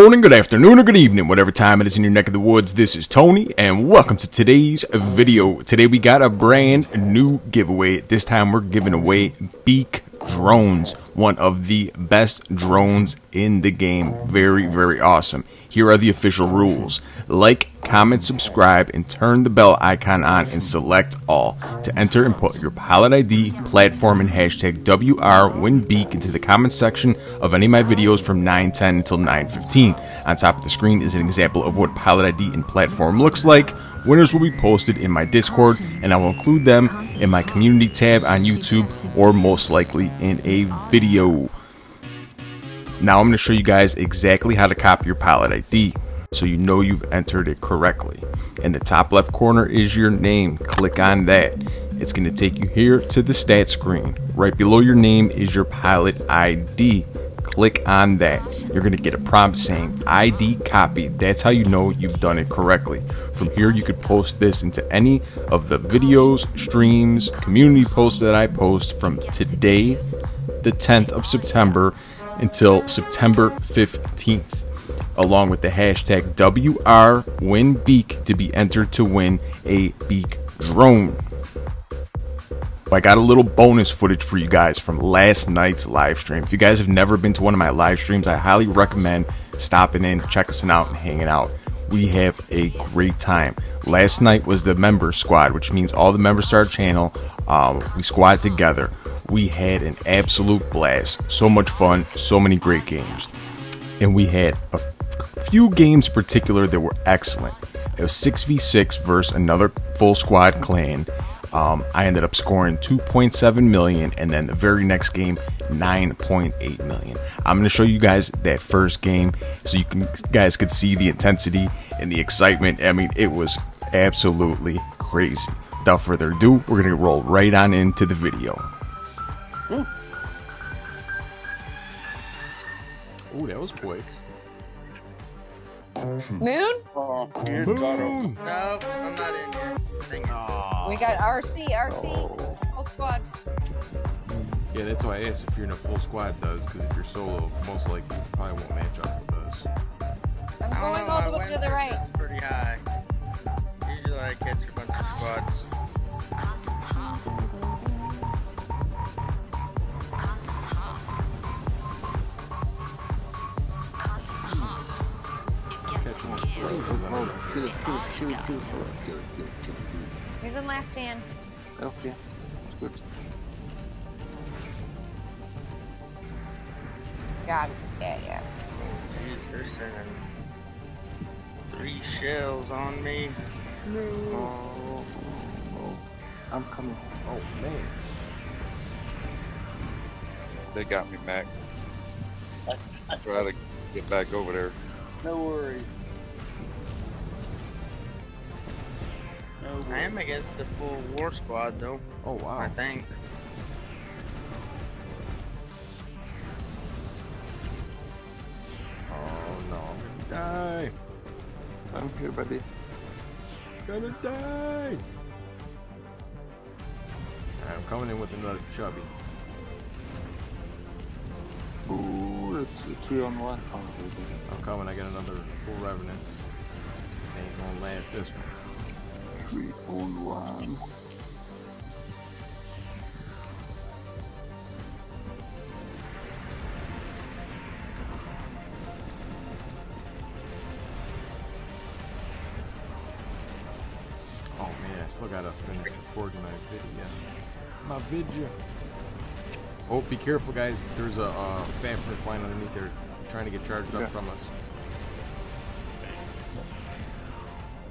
morning, good afternoon, or good evening, whatever time it is in your neck of the woods. This is Tony, and welcome to today's video. Today we got a brand new giveaway. This time we're giving away Beak Drones, one of the best drones in the game. Very, very awesome. Here are the official rules. Like, comment, subscribe, and turn the bell icon on and select all. To enter, input your pilot ID, platform, and hashtag WRWinBeak into the comment section of any of my videos from 9:10 until 9:15. On top of the screen is an example of what pilot ID and platform looks like. Winners will be posted in my Discord, and I will include them in my community tab on YouTube or most likely in a video. Now I'm going to show you guys exactly how to copy your pilot ID so you know you've entered it correctly. In the top left corner is your name. Click on that. It's going to take you here to the stats screen. Right below your name is your pilot ID. Click on that. You're going to get a prompt saying ID copied. That's how you know you've done it correctly. From here you could post this into any of the videos, streams, community posts that I post from today, the 10th of September, until September 15th, along with the hashtag WRWinBeak to be entered to win a Beak Drone. I got a little bonus footage for you guys from last night's live stream. If you guys have never been to one of my live streams, I highly recommend stopping in, checking out, and hanging out. We have a great time. Last night was the member squad, which means all the members to our channel, we squad together. We had an absolute blast. So much fun, so many great games. And we had a few games in particular that were excellent. It was 6v6 versus another full squad clan. I ended up scoring 2.7 million, and then the very next game, 9.8 million. I'm going to show you guys that first game so you guys could see the intensity and the excitement. I mean, it was absolutely crazy. Without further ado, we're going to roll right on into the video. Oh, that was quick. Moon? Oh, Moon. Moon. No, I'm not in here. We got RC. Oh. Full squad. Yeah, that's why I asked if you're in a full squad, because if you're solo, most likely you probably won't match up with us. I'm going all the way to the right. It's pretty high. Usually I catch a bunch of squads. He's in last stand. Oh, yeah. Good. Got him. Yeah. Jeez, they're sending 3 shells on me. No. Oh. I'm coming. Oh, man. They got me, Mac. I try to get back over there. No worries. I am against the full war squad though. Oh wow. I think. Oh no, I'm gonna die. I'm here, buddy. Gonna die. Alright, I'm coming in with another chubby. Ooh, it's a 2-on-1. Oh, I'm coming, I got another full revenant. Ain't gonna last this one. 3-on-1. Oh man, I still gotta finish recording my video. Oh, be careful, guys! There's a vampire flying underneath there, trying to get charged up from us.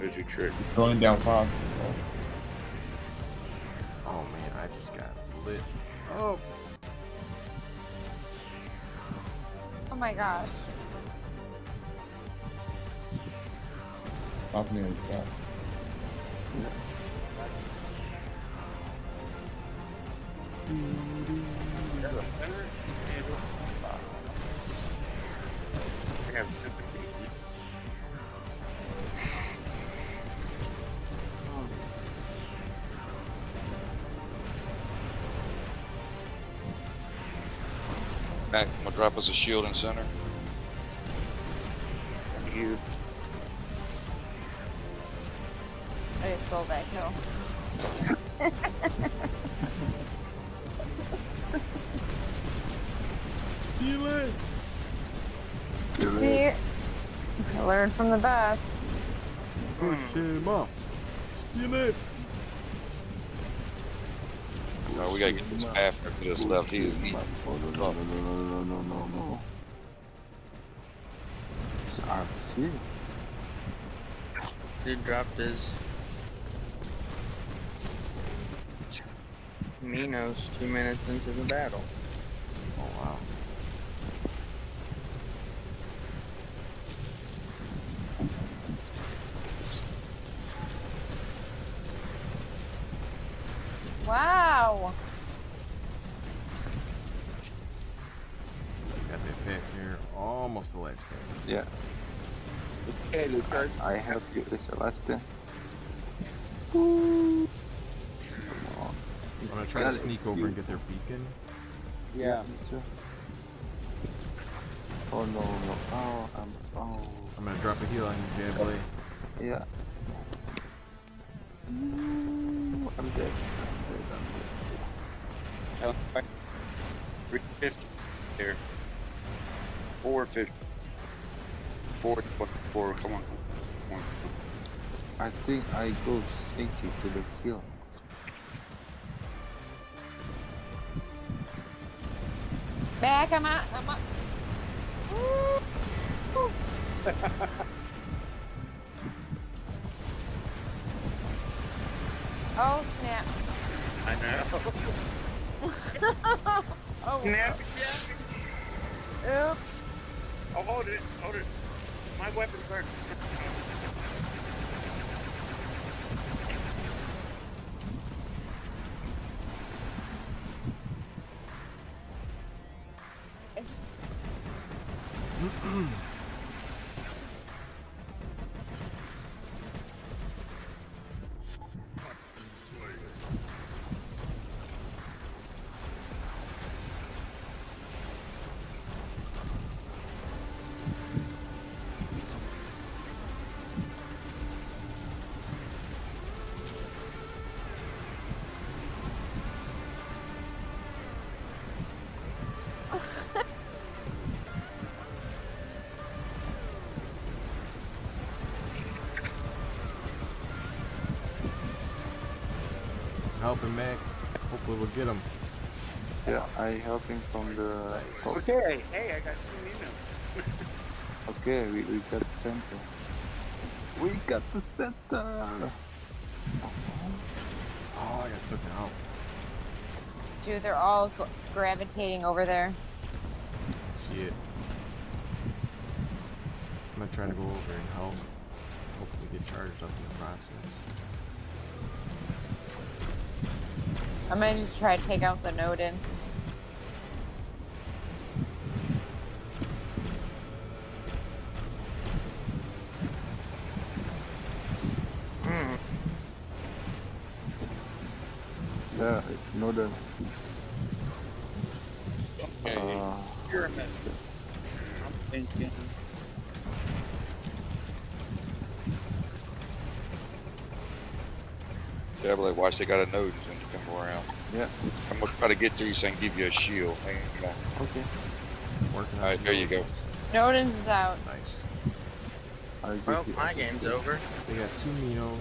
There's your trick. It's going down fog. Oh man, I just got lit. Oh. Oh my gosh. Up near the sky. Yeah. Mac, I'm gonna drop us a shield in center. here. I just rolled that hill. Steal it! Do you... I learned from the best. Push him off. Steal it! No, we gotta get this half after this left here. No. It's RC. Dude dropped his Minos 2 minutes into the battle. Oh wow. Wow! Got that pick here, almost the last thing. Yeah. Okay, Luke. I help you with the last thing. Woo! I'm gonna try to sneak over and get their beacon. Yeah, me too. Oh no, no. I'm gonna drop a heal on you, Jamblay. Yeah. I'm dead. I'm 350 here. 450. 424. Come on. I think I go sneaky to the kill. Back, I'm up. Woo! Oh snap. I know. Oh, snap again. Oops. Oh, hold it. My weapon's hurt. Helping Mac. Hopefully we'll get him. Yeah, I help him from the. Nice. Okay. Hey, I got 2 minutes. Okay, we got the center. We got the center. Oh, I got taken out. Dude, they're all gravitating over there. I see it. I'm gonna try to go over and help. Hopefully get charged up in the process. I might just try to take out the Nodens. Yeah, it's Noden. Okay, you're a mess. I'm thinking. Yeah, but like, watch, they got a Nodens. Come around. Yeah. I'm gonna try to get to you so I can give you a shield. Hang on. Okay. Working. All right, there you go. Nodens is out. Nice. Well, my game's over. They got 2 Minos.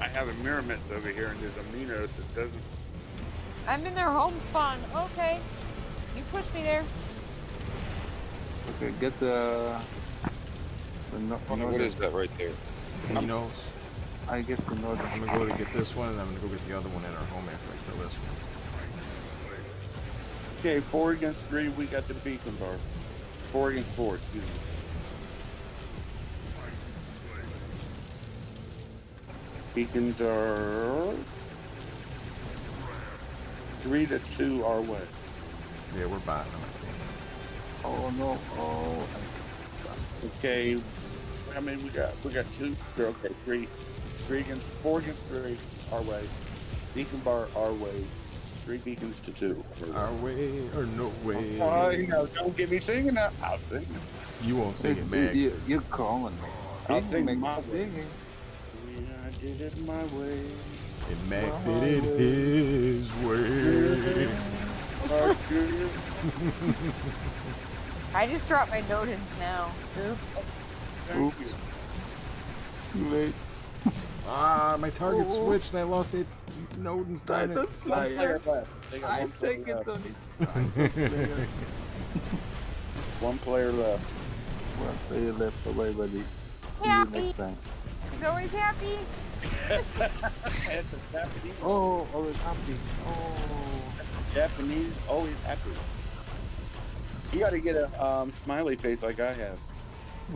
I have a Miramid over here, and there's a Minos that doesn't. I'm in their home spawn. Okay. You pushed me there. Okay, get the Nodens. What is that right there? Minos. I get the Nodens. I'm gonna go to get this one, and I'm gonna go get the other one at our home after I kill this one. Okay, 4 against 3, we got the beacon bar. 4 against 4, excuse me. Beacons are 3 to 2 our way. Yeah, we're buying them. Oh no! Oh. Okay. I mean, we got 2. Okay, 3. 3 against 4 against 3, our way. Beacon bar, our way. 3 beacons to 2. Our way or no way. Oh, you know, don't get me singing now. I'll sing it. You won't sing it, Meg. You're calling me. I'll sing it my way. I did it my way. And Meg did it his way. I just dropped my Nodens now. Oops. Oops. Too late. Ah, my target switched and I lost it. Nodens died. That's not fair. I take it, Tony. One player left. One player left away, buddy. See you next time. He's always happy. Oh, always happy. Oh. Japanese, always happy. You gotta get a smiley face like I have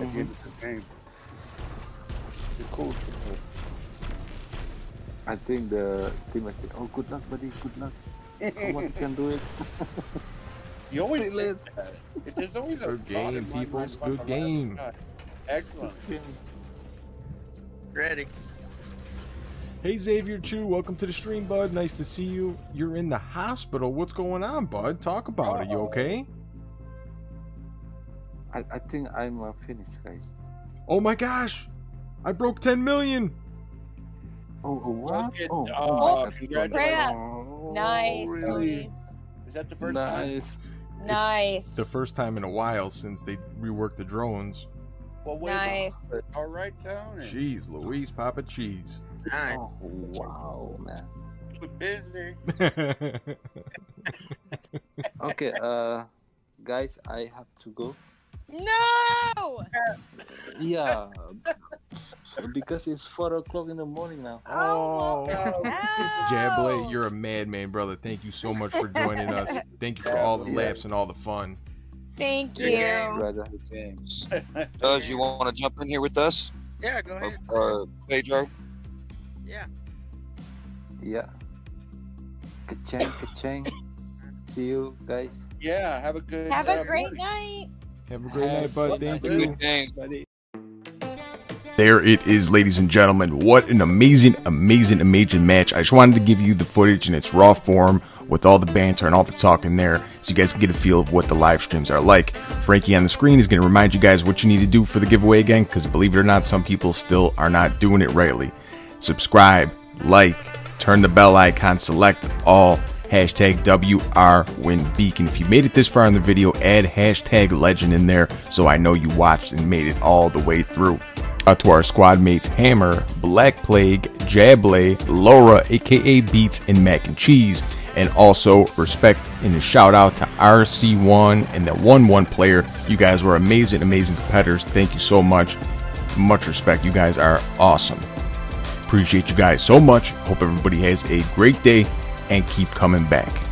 at the end of the game. It's a cool triple. I think the teammate said, oh, good luck, buddy, good luck. Someone can do it. You always live. There's always a game, people. Good game. Excellent. Ready. Hey, Xavier Chu, welcome to the stream, bud. Nice to see you. You're in the hospital. What's going on, bud? Talk about it. You okay? I think I'm finished, guys. Oh my gosh! I broke 10 million! Oh, what? Oh, congrats! Oh, nice, really? Is that the first time? Nice. It's the first time in a while since they reworked the drones. Well, nice. All right, Tony. Jeez, Louise, Papa Cheese. Nice. Oh, wow, man. Busy. Okay, guys, I have to go. No! Yeah, because it's 4 o'clock in the morning now. Oh, no. Jamblay, you're a madman, brother. Thank you so much for joining us. Thank you for all the laughs and all the fun. Thank you. Does you want to jump in here with us? Yeah, go ahead. Pedro? Yeah. Yeah. Ka-chang, ka-chang. See you guys. Yeah, have a good night. Have a great night, bud. Thank you. There it is, ladies and gentlemen. What an amazing, amazing, amazing match. I just wanted to give you the footage in its raw form with all the banter and all the talk in there so you guys can get a feel of what the live streams are like. Frankie on the screen is going to remind you guys what you need to do for the giveaway again, because believe it or not, some people still are not doing it rightly. Subscribe, like, turn the bell icon, select all. Hashtag WRWinBeak. And if you made it this far in the video, add hashtag legend in there so I know you watched and made it all the way through. Out to our squad mates Hammer, Black Plague, Jamblay, Laura, aka Beats, and Mac and Cheese. And also respect and a shout out to RC1 and the 1-1 player. You guys were amazing, amazing competitors. Thank you so much. Much respect. You guys are awesome. Appreciate you guys so much. Hope everybody has a great day. And keep coming back.